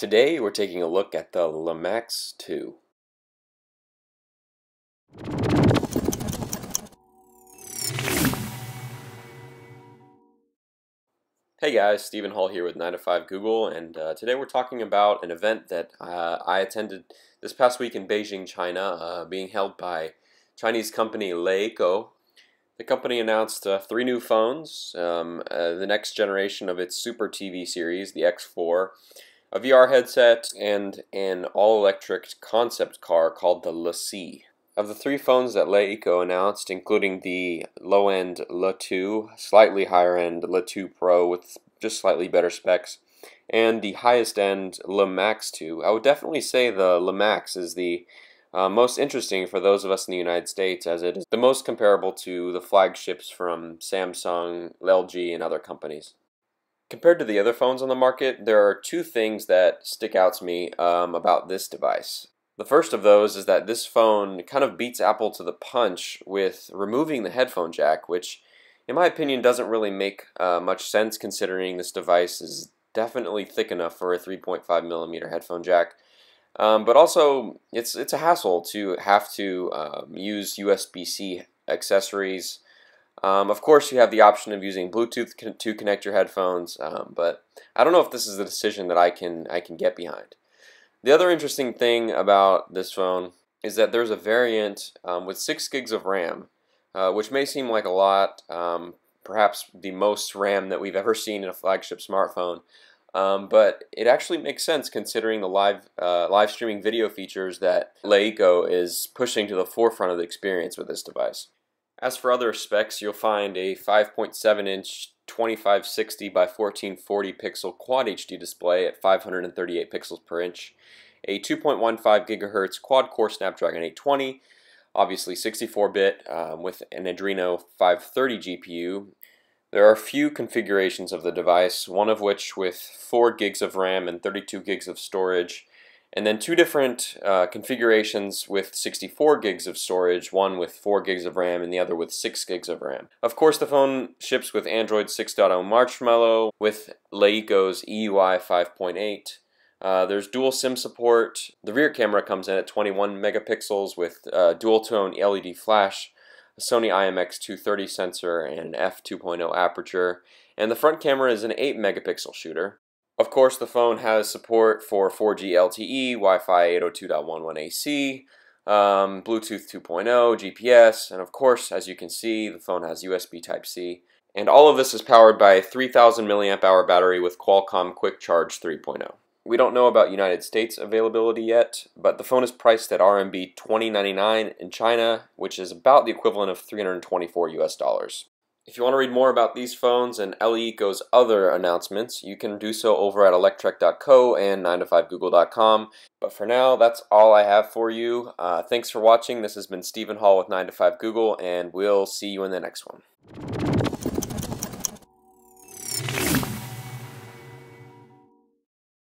Today we're taking a look at the Le Max 2. Hey guys, Stephen Hall here with 9to5Google, and today we're talking about an event that I attended this past week in Beijing, China, being held by Chinese company LeEco. The company announced 3 new phones, the next generation of its Super TV series, the X4, a VR headset, and an all-electric concept car called the Le C. Of the 3 phones that LeEco announced, including the low-end Le 2, slightly higher-end Le 2 Pro with just slightly better specs, and the highest-end Le Max 2, I would definitely say the Le Max is the most interesting for those of us in the United States, as it is the most comparable to the flagships from Samsung, LG, and other companies. Compared to the other phones on the market, there are 2 things that stick out to me about this device. The first of those is that this phone kind of beats Apple to the punch with removing the headphone jack, which in my opinion doesn't really make much sense, considering this device is definitely thick enough for a 3.5mm headphone jack. But also, it's a hassle to have to use USB-C accessories. Of course, you have the option of using Bluetooth to connect your headphones, but I don't know if this is the decision that I can get behind. The other interesting thing about this phone is that there's a variant with 6 gigs of RAM, which may seem like a lot, perhaps the most RAM that we've ever seen in a flagship smartphone, but it actually makes sense considering the live streaming video features that LeEco is pushing to the forefront of the experience with this device. As for other specs, you'll find a 5.7-inch 2560 by 1440 pixel Quad HD display at 538 pixels per inch, a 2.15 GHz quad-core Snapdragon 820, obviously 64-bit with an Adreno 530 GPU. There are a few configurations of the device, one of which with 4 gigs of RAM and 32 gigs of storage, and then 2 different configurations with 64 gigs of storage, one with 4 gigs of RAM and the other with 6 gigs of RAM. Of course, the phone ships with Android 6.0 Marshmallow with LeEco's EUI 5.8. There's dual SIM support. The rear camera comes in at 21 megapixels with dual-tone LED flash, a Sony IMX230 sensor, and an f/2.0 aperture. And the front camera is an 8-megapixel shooter. Of course, the phone has support for 4G LTE, Wi-Fi 802.11ac, Bluetooth 2.0, GPS, and of course, as you can see, the phone has USB Type-C. And all of this is powered by a 3,000 mAh battery with Qualcomm Quick Charge 3.0. We don't know about United States availability yet, but the phone is priced at RMB 20.99 in China, which is about the equivalent of $324 US. If you want to read more about these phones and LeEco's other announcements, you can do so over at electrek.co and 9to5google.com. But for now, that's all I have for you. Thanks for watching. This has been Stephen Hall with 9to5Google, and we'll see you in the next one.